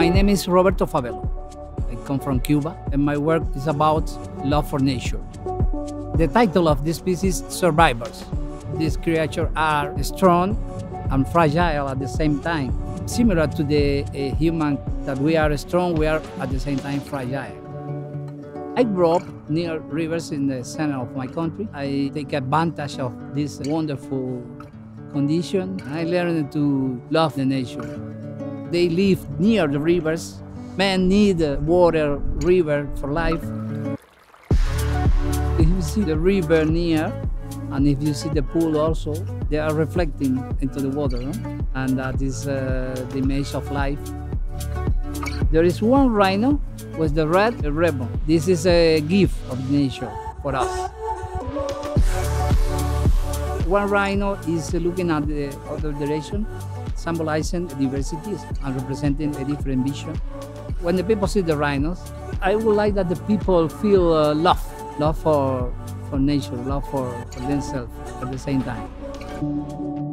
My name is Roberto Fabelo. I come from Cuba, and my work is about love for nature. The title of this piece is Survivors. These creatures are strong and fragile at the same time. Similar to the human, that we are strong, we are at the same time fragile. I grew up near rivers in the center of my country. I take advantage of this wonderful condition. I learned to love the nature. They live near the rivers. Man need water, river for life. If you see the river near, and if you see the pool also, they are reflecting into the water, no? And that is the image of life. There is one rhino with the red ribbon. This is a gift of nature for us. One rhino is looking at the other direction, symbolizing diversities and representing a different vision. When the people see the rhinos, I would like that the people feel love for nature, love for themselves at the same time.